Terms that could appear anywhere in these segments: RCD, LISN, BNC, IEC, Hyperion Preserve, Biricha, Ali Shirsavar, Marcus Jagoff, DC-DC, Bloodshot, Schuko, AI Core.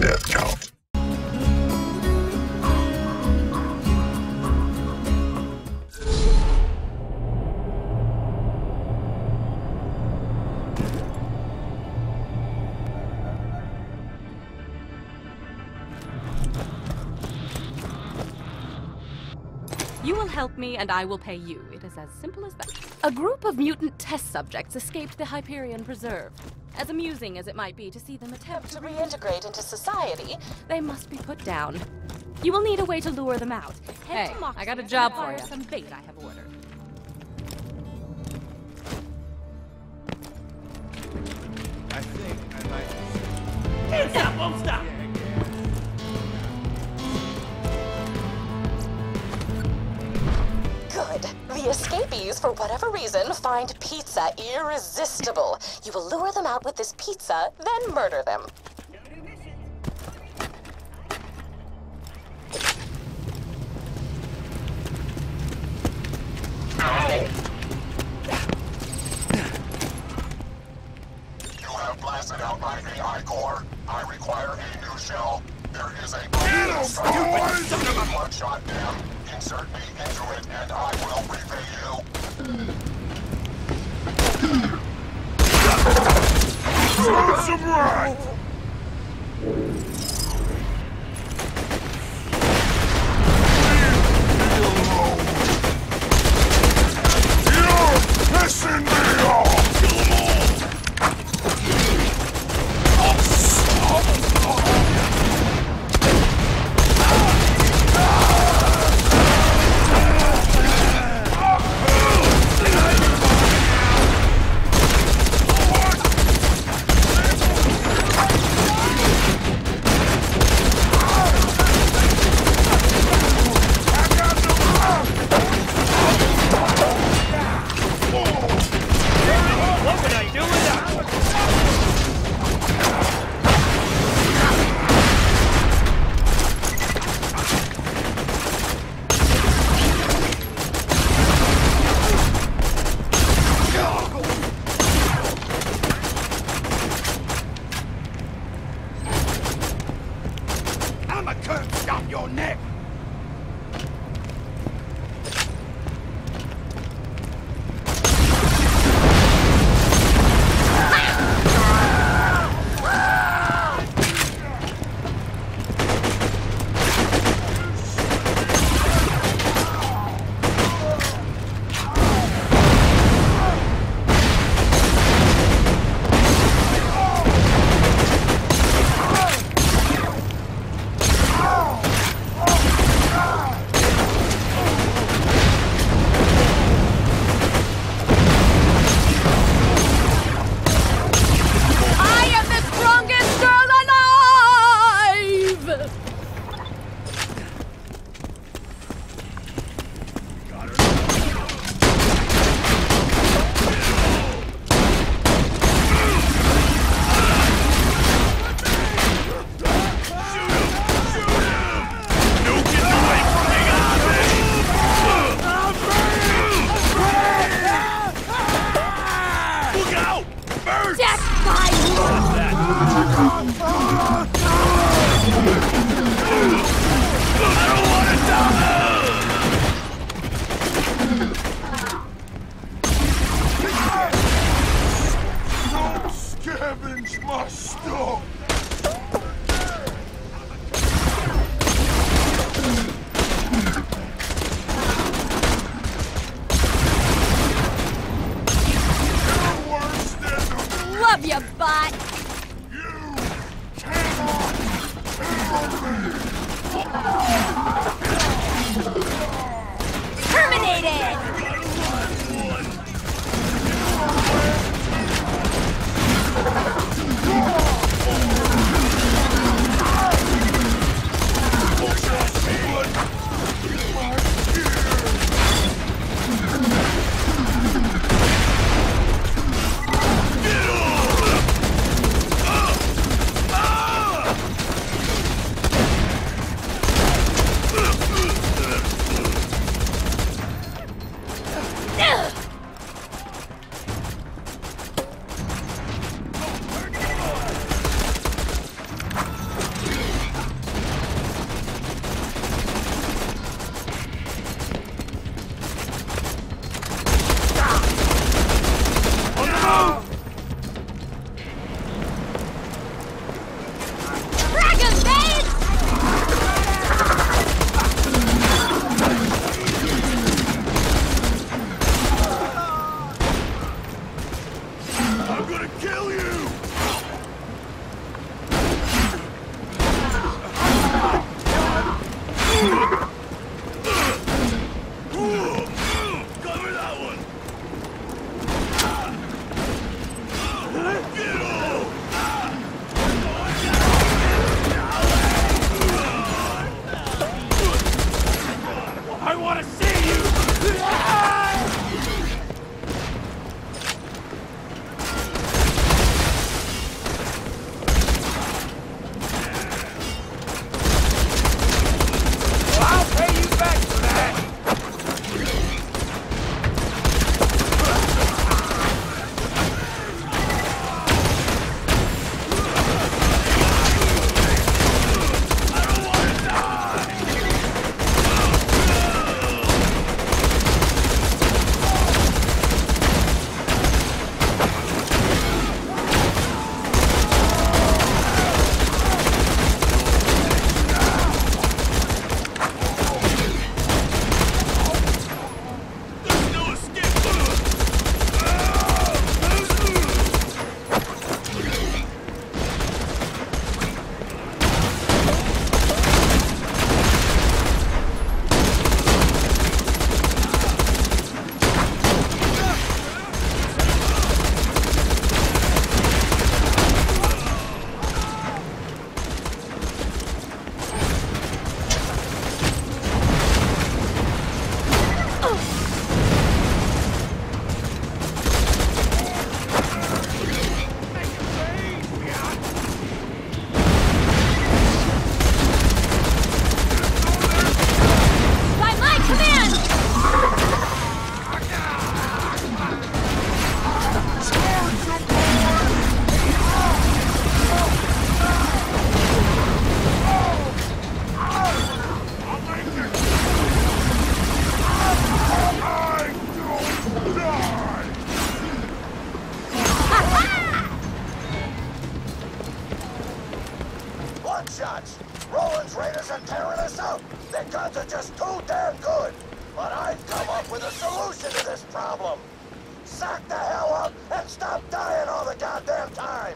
death count. You will help me, and I will pay you. It is as simple as that. A group of mutant test subjects escaped the Hyperion Preserve. As amusing as it might be to see them attempt to reintegrate into society, they must be put down. You will need a way to lure them out. Hey, I got a job for you. Some bait I have ordered. I think I might... Hands up, won't stop! The escapees, for whatever reason, find pizza irresistible. You will lure them out with this pizza, then murder them. You have blasted out my AI core. I require a new shell. There is a... Bloodshot dam. Insert me into it, and I will repay you. Some right. You're pissing me off. Kill them all. gunshots. Roland's raiders are tearing us up. Their guns are just too damn good. But I've come up with a solution to this problem. Sack the hell up and stop dying all the goddamn time.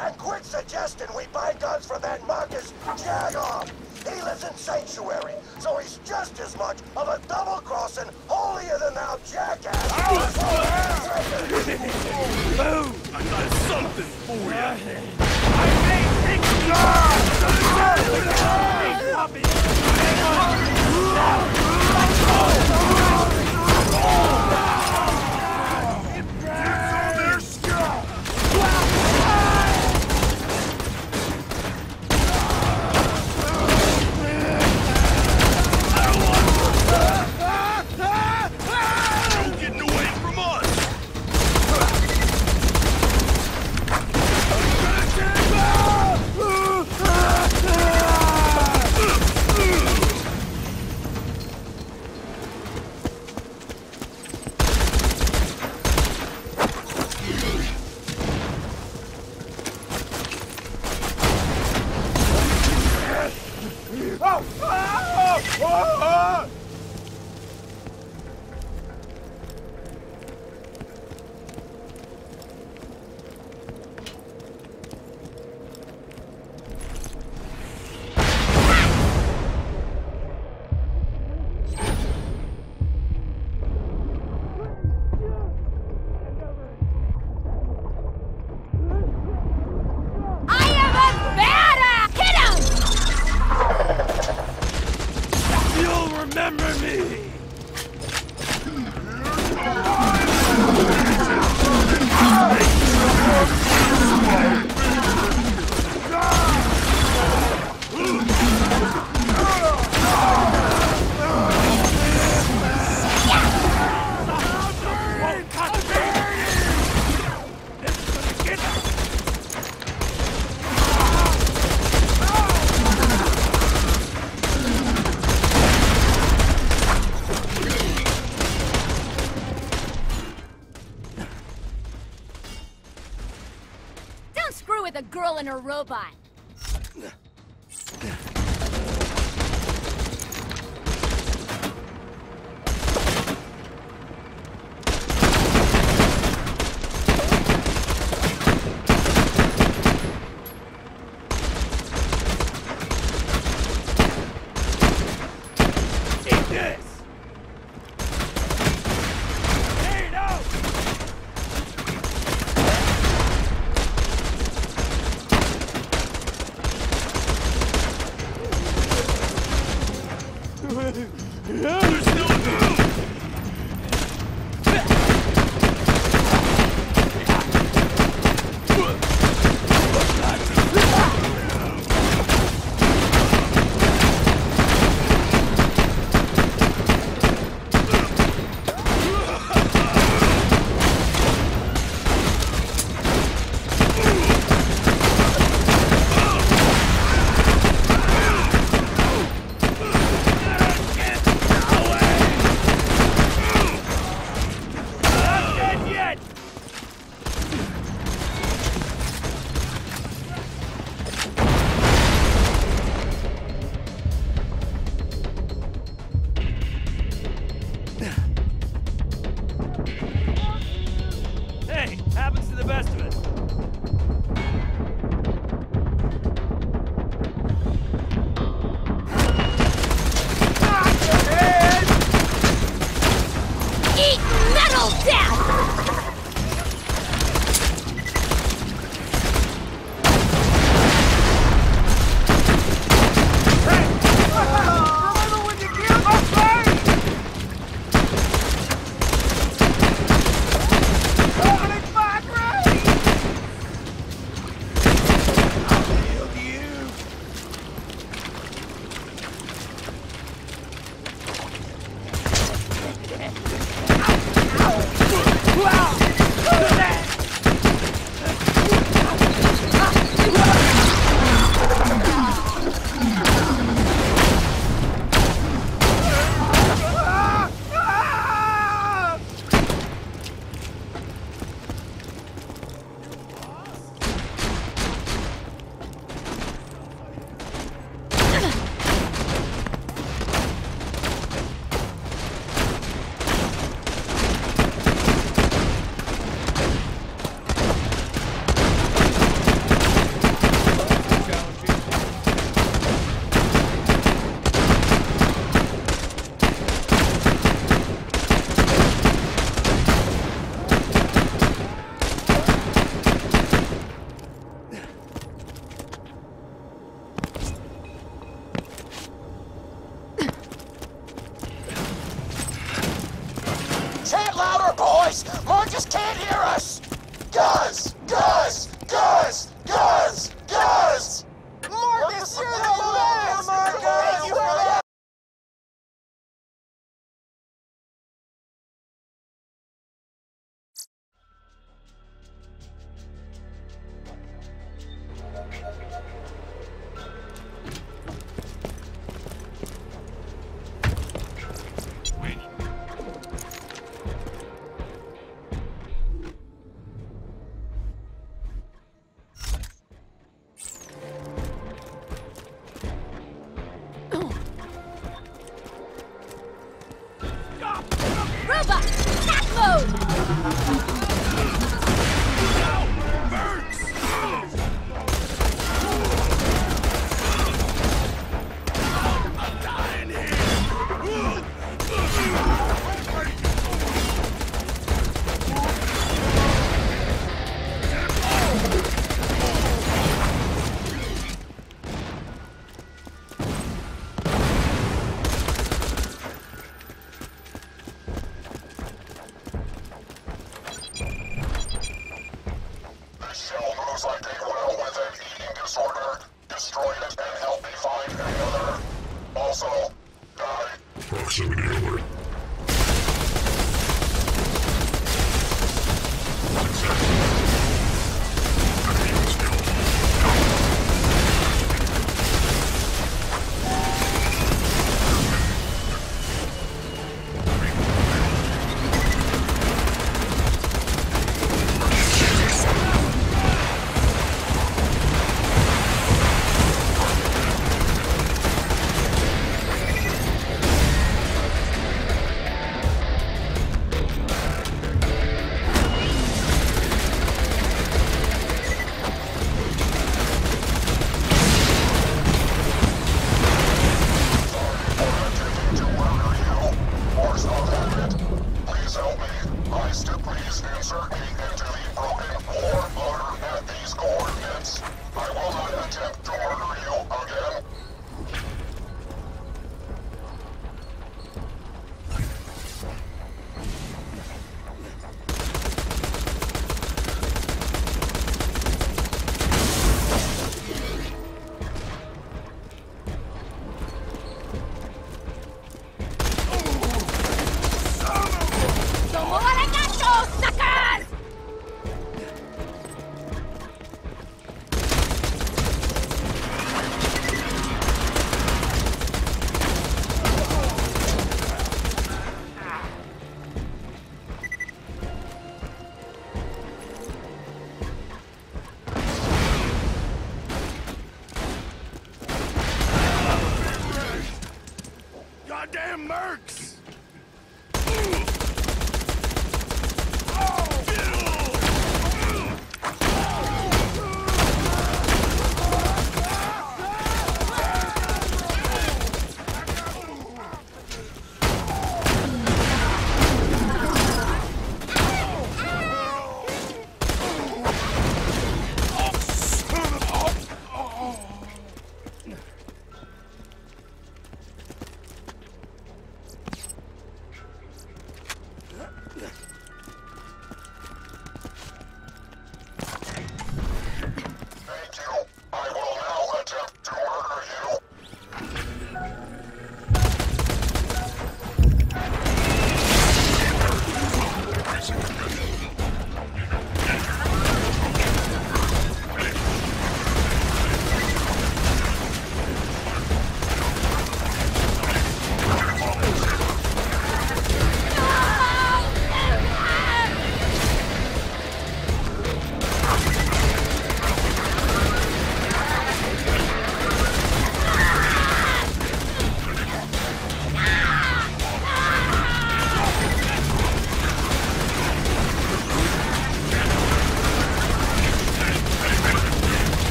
And quit suggesting we buy guns from that Marcus Jagoff. He lives in Sanctuary, so he's just as much of a double-crossing, holier-than-thou jackass. Move! I got something for you. I made things go! And a robot. proximity alert. Damn mercs!